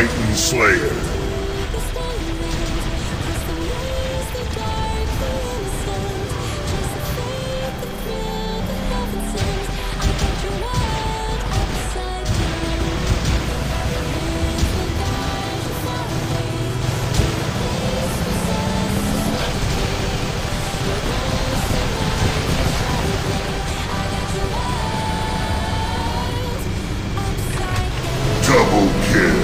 Titan Slayer. Triple kill.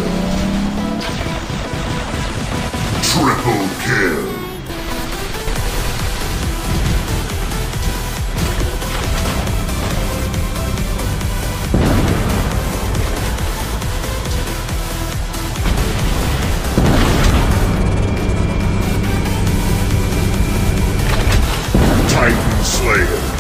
Titan Slayer. Titan Slayer.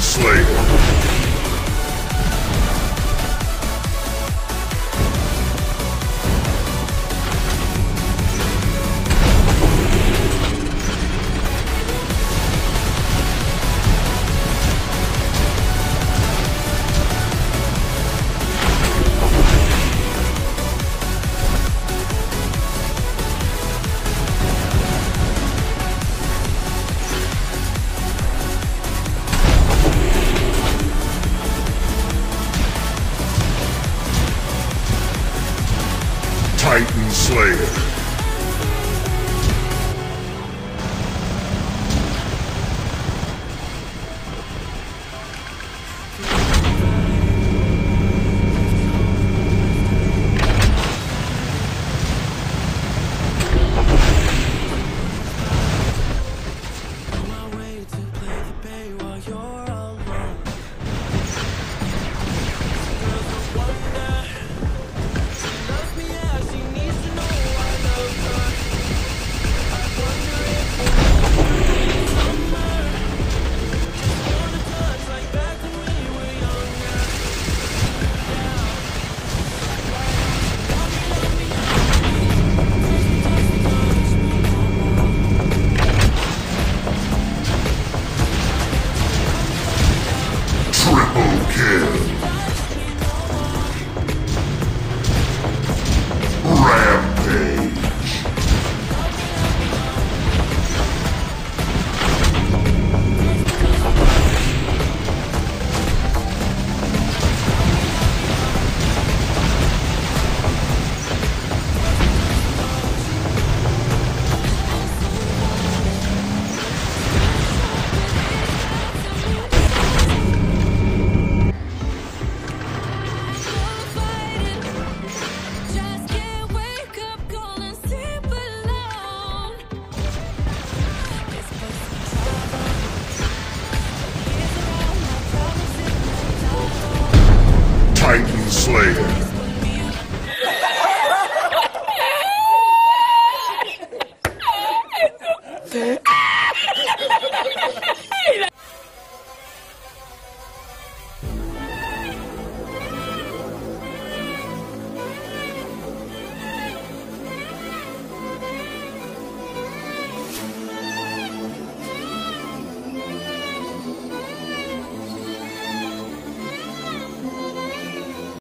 Titan Slayer. Titan Slayer.